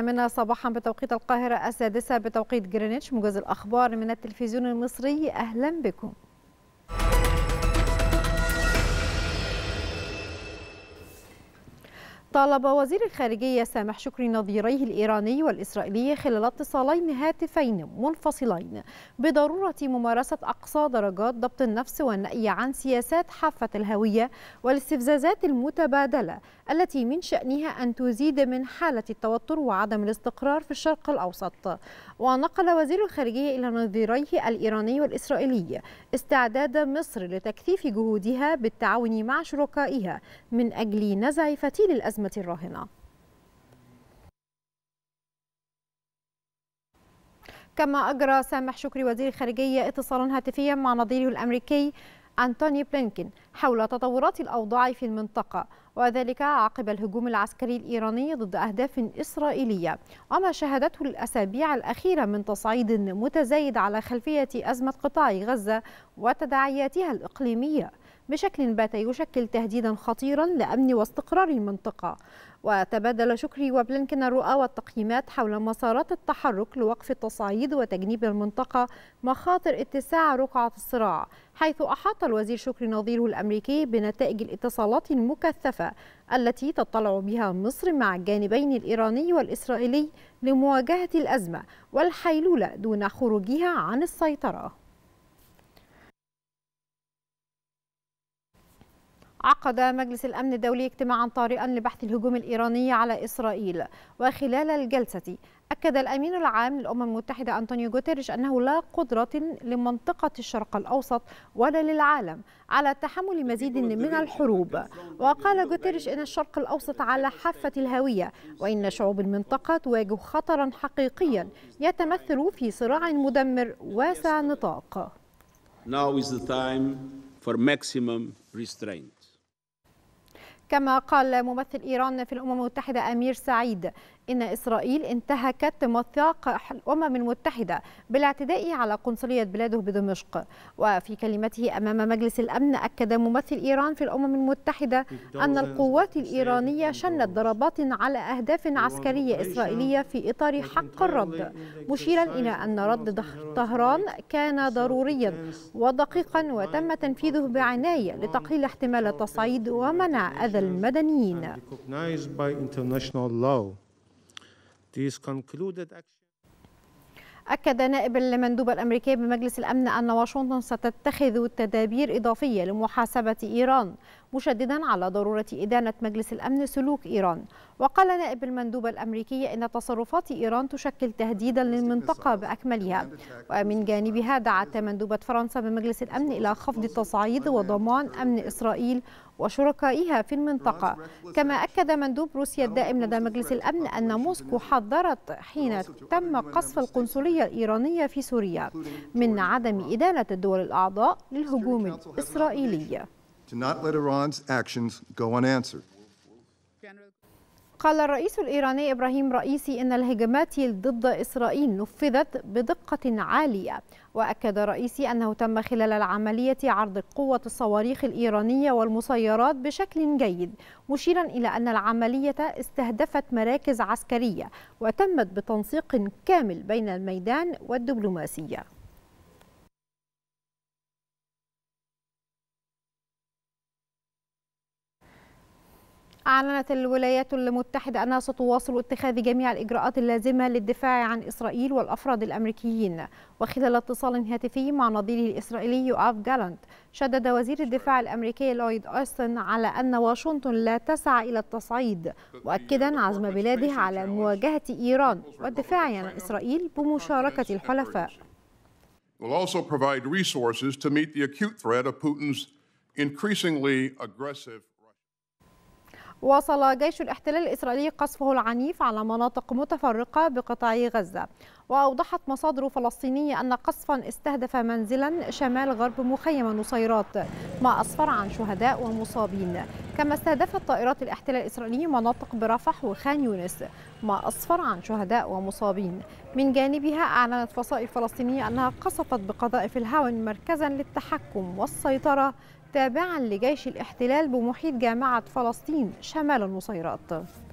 8 صباحا بتوقيت القاهرة، 6 بتوقيت جرينتش. موجز الأخبار من التلفزيون المصري، أهلا بكم. طالب وزير الخارجية سامح شكري نظيريه الإيراني والإسرائيلي خلال اتصالين هاتفين منفصلين بضرورة ممارسة أقصى درجات ضبط النفس والنأي عن سياسات حافة الهوية والاستفزازات المتبادلة التي من شأنها أن تزيد من حالة التوتر وعدم الاستقرار في الشرق الأوسط. ونقل وزير الخارجية إلى نظيريه الإيراني والإسرائيلي استعداد مصر لتكثيف جهودها بالتعاون مع شركائها من أجل نزع فتيل الأزمة الراهنة. كما أجرى سامح شكري وزير الخارجية اتصالا هاتفيا مع نظيره الأمريكي أنتوني بلينكين حول تطورات الأوضاع في المنطقة، وذلك عقب الهجوم العسكري الإيراني ضد أهداف إسرائيلية وما شهدته الأسابيع الأخيرة من تصعيد متزايد على خلفية أزمة قطاع غزة وتداعياتها الإقليمية بشكل بات يشكل تهديدا خطيرا لأمن واستقرار المنطقة. وتبادل شكري وبلينكين الرؤى والتقييمات حول مسارات التحرك لوقف التصعيد وتجنيب المنطقة مخاطر اتساع رقعة الصراع، حيث أحاط الوزير شكري نظيره الأمريكي بنتائج الاتصالات المكثفة التي تطلع بها مصر مع الجانبين الإيراني والإسرائيلي لمواجهة الأزمة والحيلولة دون خروجها عن السيطرة. عقد مجلس الأمن الدولي اجتماعا طارئا لبحث الهجوم الإيراني على إسرائيل، وخلال الجلسة أكد الأمين العام للأمم المتحدة أنطونيو غوتيريش أنه لا قدرة لمنطقة الشرق الأوسط ولا للعالم على تحمل مزيد من الحروب. وقال غوتيريش إن الشرق الأوسط على حافة الهوية، وإن شعوب المنطقة تواجه خطرا حقيقيا يتمثل في صراع مدمر واسع نطاق. Now is the time for maximum restraint. كما قال ممثل إيران في الأمم المتحدة أمير سعيد إن إسرائيل انتهكت ميثاق الأمم المتحدة بالاعتداء على قنصلية بلاده بدمشق. وفي كلمته أمام مجلس الأمن أكد ممثل إيران في الأمم المتحدة أن القوات الإيرانية شنت ضربات على أهداف عسكرية إسرائيلية في إطار حق الرد، مشيرا إلى أن رد طهران كان ضروريا ودقيقا وتم تنفيذه بعناية لتقليل احتمال التصعيد ومنع أذى المدنيين. أكد نائب المندوب الأمريكي بمجلس الأمن أن واشنطن ستتخذ تدابير إضافية لمحاسبة إيران، مشددا على ضرورة إدانة مجلس الأمن سلوك إيران. وقال نائب المندوب الأمريكي إن تصرفات إيران تشكل تهديدا للمنطقة بأكملها. ومن جانبها دعت مندوبة فرنسا بمجلس الأمن إلى خفض التصعيد وضمان أمن إسرائيل وشركائها في المنطقة. كما أكد مندوب روسيا الدائم لدى مجلس الأمن أن موسكو حذرت حين تم قصف القنصلية الإيرانية في سوريا من عدم إدانة الدول الأعضاء للهجوم الإسرائيلي. قال الرئيس الإيراني إبراهيم رئيسي إن الهجمات ضد إسرائيل نفذت بدقة عالية. وأكد رئيسي أنه تم خلال العملية عرض قوة الصواريخ الإيرانية والمسيرات بشكل جيد، مشيرا إلى أن العملية استهدفت مراكز عسكرية وتمت بتنسيق كامل بين الميدان والدبلوماسية. أعلنت الولايات المتحدة أنها ستواصل اتخاذ جميع الإجراءات اللازمة للدفاع عن إسرائيل والأفراد الأمريكيين. وخلال اتصال هاتفي مع نظيره الإسرائيلي يوف جالانت، شدد وزير الدفاع الأمريكي لويد أوستن على أن واشنطن لا تسعى إلى التصعيد، مؤكدا عزم بلاده على مواجهة إيران والدفاع عن إسرائيل بمشاركة الحلفاء. واصل جيش الاحتلال الإسرائيلي قصفه العنيف على مناطق متفرقة بقطاع غزة. وأوضحت مصادر فلسطينية أن قصفا استهدف منزلا شمال غرب مخيم نصيرات ما أسفر عن شهداء ومصابين. كما استهدفت طائرات الاحتلال الإسرائيلي مناطق برفح وخان يونس ما أسفر عن شهداء ومصابين. من جانبها أعلنت فصائل فلسطينية أنها قصفت بقذائف الهاون مركزا للتحكم والسيطرة تابعا لجيش الاحتلال بمحيط جامعة فلسطين شمال النصيرات.